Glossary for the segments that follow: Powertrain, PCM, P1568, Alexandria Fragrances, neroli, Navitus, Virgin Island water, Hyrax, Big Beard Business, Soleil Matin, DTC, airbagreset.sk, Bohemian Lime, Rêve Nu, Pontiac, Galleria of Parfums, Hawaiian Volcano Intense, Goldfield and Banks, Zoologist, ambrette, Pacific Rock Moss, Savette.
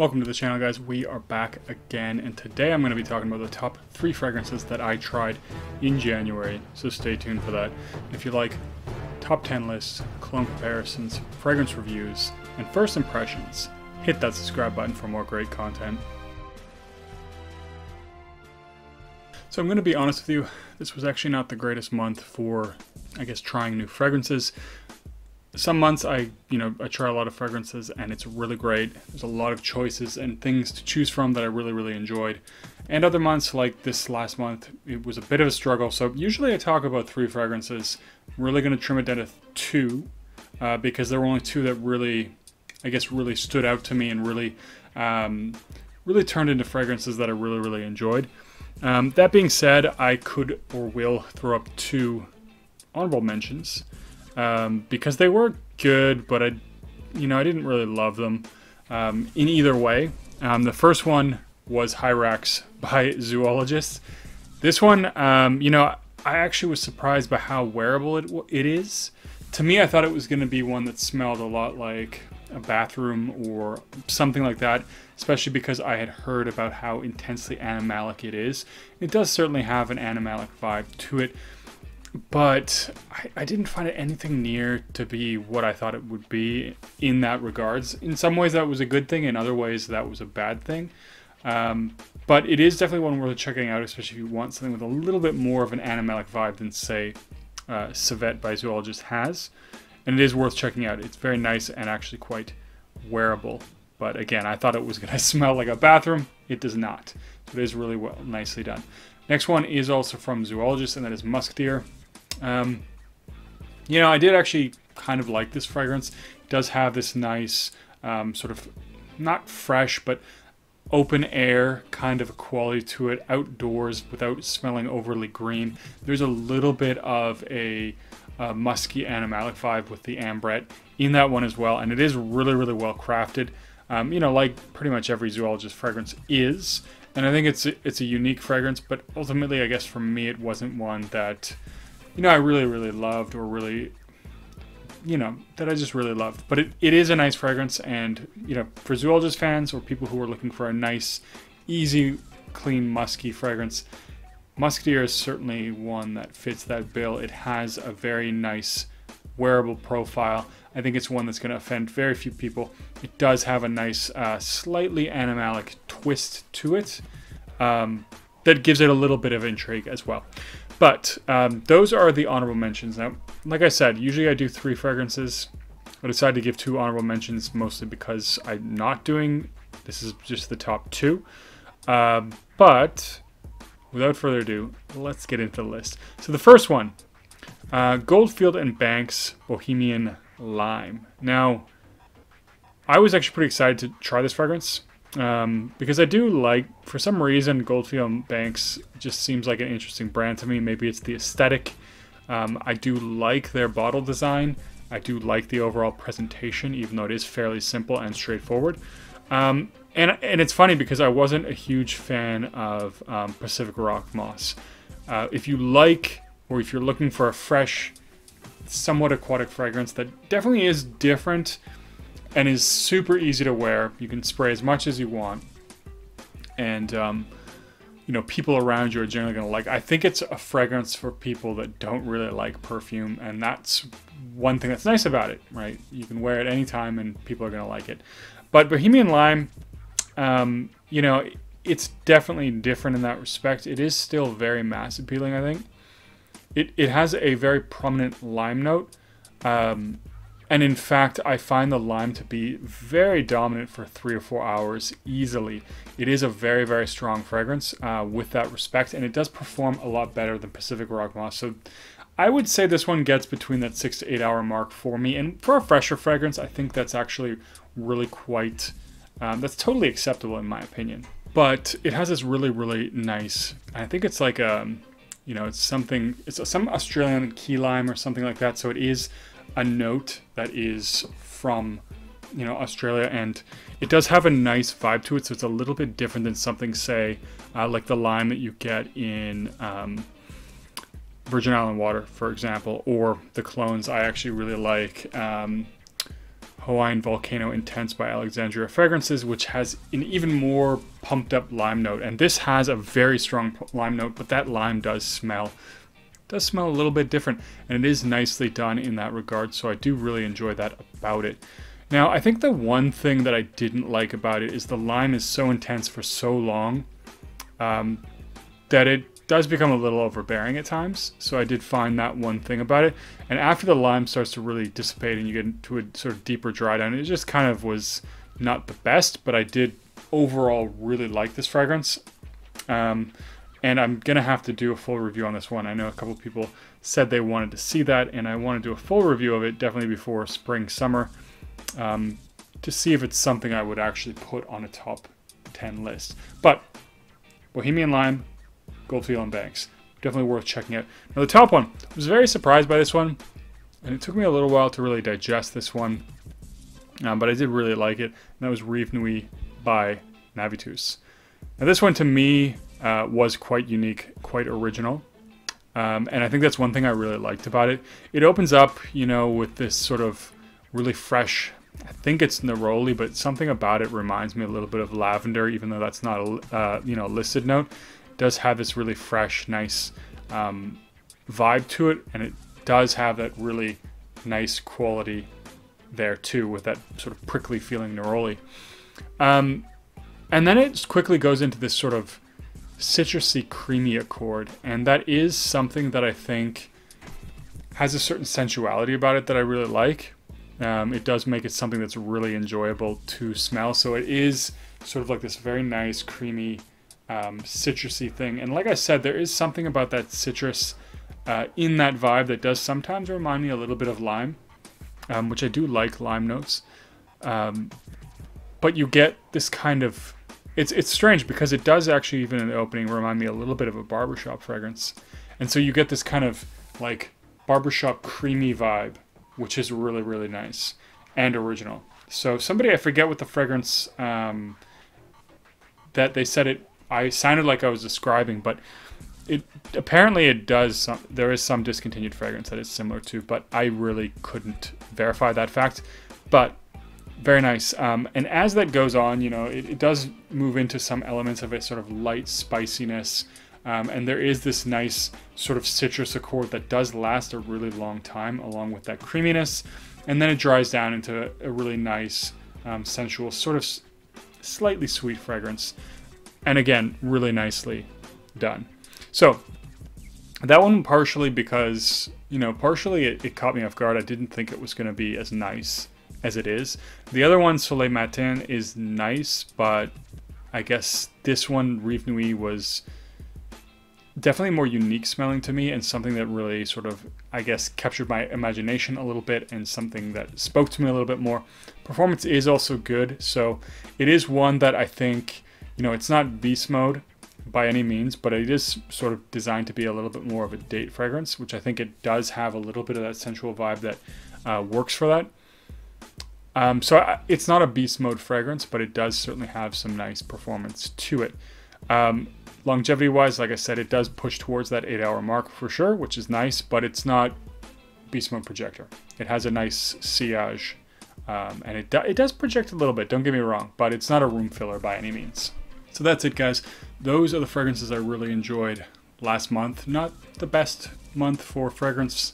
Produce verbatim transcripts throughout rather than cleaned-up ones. Welcome to the channel, guys. We are back again, and today I'm going to be talking about the top three fragrances that I tried in January, so stay tuned for that. If you like top ten lists, cologne comparisons, fragrance reviews, and first impressions, hit that subscribe button for more great content. So I'm going to be honest with you, this was actually not the greatest month for, I guess, trying new fragrances. Some months I, you know, I try a lot of fragrances and it's really great. There's a lot of choices and things to choose from that I really, really enjoyed. And other months, like this last month, it was a bit of a struggle. So usually I talk about three fragrances. I'm really going to trim it down to two uh, because there were only two that really, I guess, really stood out to me and really, um, really turned into fragrances that I really, really enjoyed. Um, that being said, I could or will throw up two honorable mentions. Um, because they were good, but I, you know, I didn't really love them um, in either way. Um, the first one was Hyrax by Zoologist. This one, um, you know, I actually was surprised by how wearable it, it is. To me, I thought it was going to be one that smelled a lot like a bathroom or something like that, especially because I had heard about how intensely animalic it is. It does certainly have an animalic vibe to it. But I, I didn't find it anything near to be what I thought it would be in that regards. In some ways that was a good thing, in other ways that was a bad thing. Um, but it is definitely one worth checking out, especially if you want something with a little bit more of an animalic vibe than, say, uh, Savette by Zoologist has. And it is worth checking out. It's very nice and actually quite wearable. But again, I thought it was going to smell like a bathroom. It does not. So it is really well, nicely done. Next one is also from Zoologist, and that is Musk Deer. Um, you know, I did actually kind of like this fragrance. It does have this nice um, sort of, not fresh, but open air kind of quality to it, outdoors without smelling overly green. There's a little bit of a, a musky animalic vibe with the ambrette in that one as well. And it is really, really well crafted, um, you know, like pretty much every Zoologist fragrance is. And I think it's a, it's a unique fragrance, but ultimately, I guess for me, it wasn't one that... you know, I really, really loved or really, you know, that I just really loved. But it, it is a nice fragrance, and, you know, for Zoologist fans or people who are looking for a nice, easy, clean, musky fragrance, Musk Deer is certainly one that fits that bill. It has a very nice wearable profile. I think it's one that's going to offend very few people. It does have a nice, uh, slightly animalic twist to it um, that gives it a little bit of intrigue as well. But um, those are the honorable mentions. Now, like I said, usually I do three fragrances. I decided to give two honorable mentions mostly because I'm not doing, this is just the top two. Uh, but without further ado, let's get into the list. So the first one, uh, Goldfield and Banks Bohemian Lime. Now, I was actually pretty excited to try this fragrance. Um, because I do like, for some reason, Goldfield and Banks just seems like an interesting brand to me. Maybe it's the aesthetic. Um, I do like their bottle design. I do like the overall presentation, even though it is fairly simple and straightforward. Um, and, and it's funny because I wasn't a huge fan of um, Pacific Rock Moss. Uh, if you like, or if you're looking for a fresh, somewhat aquatic fragrance that definitely is different and is super easy to wear. You can spray as much as you want. And, um, you know, people around you are generally going to like. I think it's a fragrance for people that don't really like perfume. And that's one thing that's nice about it, right? You can wear it anytime and people are going to like it. But Bohemian Lime, um, you know, it's definitely different in that respect. It is still very mass appealing, I think. It, it has a very prominent lime note. Um... And in fact, I find the lime to be very dominant for three or four hours easily. It is a very, very strong fragrance uh, with that respect, and it does perform a lot better than Pacific Rock Moss. So I would say this one gets between that six to eight hour mark for me. And for a fresher fragrance, I think that's actually really quite, um, that's totally acceptable in my opinion. But it has this really, really nice, I think it's like, a, you know, it's something, it's some Australian key lime or something like that. So it is a note that is from, you know, Australia, and it does have a nice vibe to it. So it's a little bit different than something, say, uh, like the lime that you get in um, Virgin Island water, for example, or the colognes I actually really like. Um, Hawaiian Volcano Intense by Alexandria Fragrances, which has an even more pumped up lime note. And this has a very strong lime note, but that lime does smell. It does smell a little bit different, and it is nicely done in that regard, so I do really enjoy that about it. Now, I think the one thing that I didn't like about it is the lime is so intense for so long um, that it does become a little overbearing at times. So I did find that one thing about it. And after the lime starts to really dissipate and you get into a sort of deeper dry down, it just kind of was not the best, but I did overall really like this fragrance. Um, and I'm gonna have to do a full review on this one. I know a couple people said they wanted to see that, and I want to do a full review of it definitely before spring, summer. Um, to see if it's something I would actually put on a top ten list. But Bohemian Lime, Goldfield and Banks, definitely worth checking out. Now the top one, I was very surprised by this one, and it took me a little while to really digest this one, um, but I did really like it, and that was Rêve Nu by Navitus. Now this one to me uh, was quite unique, quite original, um, and I think that's one thing I really liked about it. It opens up, you know, with this sort of really fresh, I think it's neroli, but something about it reminds me a little bit of lavender, even though that's not a uh, you know, listed note. It does have this really fresh, nice um, vibe to it, and it does have that really nice quality there too, with that sort of prickly feeling neroli. Um, and then it quickly goes into this sort of citrusy, creamy accord, and that is something that I think has a certain sensuality about it that I really like. Um, it does make it something that's really enjoyable to smell. So it is sort of like this very nice, creamy, um, citrusy thing. And like I said, there is something about that citrus uh, in that vibe that does sometimes remind me a little bit of lime, um, which I do like lime notes. Um, but you get this kind of, it's, it's strange because it does actually, even in the opening, remind me a little bit of a barbershop fragrance. And so you get this kind of like barbershop creamy vibe, which is really, really nice and original. So somebody, I forget what the fragrance um, that they said it, I sounded like I was describing, but it apparently it does, some, there is some discontinued fragrance that it's similar to, but I really couldn't verify that fact, but very nice. Um, and as that goes on, you know, it, it does move into some elements of a sort of light spiciness. Um, and there is this nice sort of citrus accord that does last a really long time along with that creaminess. And then it dries down into a really nice, um, sensual, sort of slightly sweet fragrance. And again, really nicely done. So that one partially because, you know, partially it, it caught me off guard. I didn't think it was going to be as nice as it is. The other one, Soleil Matin, is nice, but I guess this one, Rêve Nu, was definitely more unique smelling to me, and something that really sort of, I guess, captured my imagination a little bit, and something that spoke to me a little bit more. Performance is also good, so it is one that I think, you know, it's not beast mode by any means, but it is sort of designed to be a little bit more of a date fragrance, which I think it does have a little bit of that sensual vibe that uh, works for that. Um, so I, it's not a beast mode fragrance, but it does certainly have some nice performance to it. Um, Longevity wise, like I said, it does push towards that eight hour mark for sure, which is nice, but it's not beast mode projector. It has a nice sillage, um, and it, do it does project a little bit, don't get me wrong, but it's not a room filler by any means. So that's it, guys. Those are the fragrances I really enjoyed last month. Not the best month for fragrance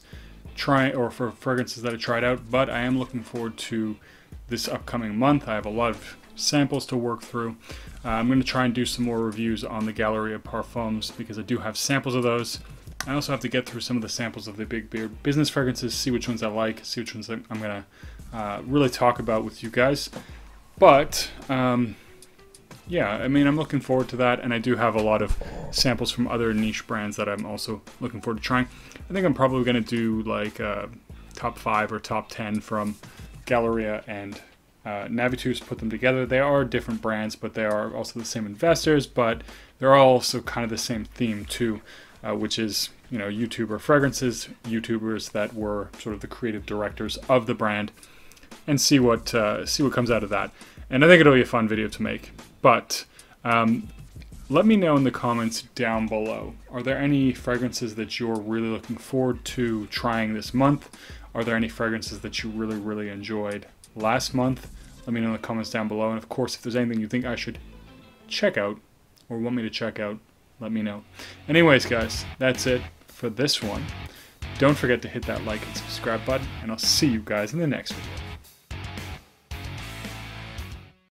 try or for fragrances that I tried out, but I am looking forward to this upcoming month. I have a lot of samples to work through. Uh, I'm going to try and do some more reviews on the Galleria of Parfums because I do have samples of those. I also have to get through some of the samples of the Big Beard Business fragrances, see which ones I like, see which ones I'm going to uh, really talk about with you guys. But um, yeah, I mean, I'm looking forward to that, and I do have a lot of samples from other niche brands that I'm also looking forward to trying. I think I'm probably going to do like uh, top five or top ten from Galleria and Uh, Navitus, put them together. They are different brands, but they are also the same investors, but they're also kind of the same theme too, uh, which is, you know, YouTuber fragrances, YouTubers that were sort of the creative directors of the brand, and see what uh, see what comes out of that. And I think it'll be a fun video to make. But um, let me know in the comments down below, are there any fragrances that you're really looking forward to trying this month? Are there any fragrances that you really, really enjoyed last month. Let me know in the comments down below. And of course, if there's anything you think I should check out or want me to check out, let me know. Anyways, guys, that's it for this one. Don't forget to hit that like and subscribe button, and I'll see you guys in the next video.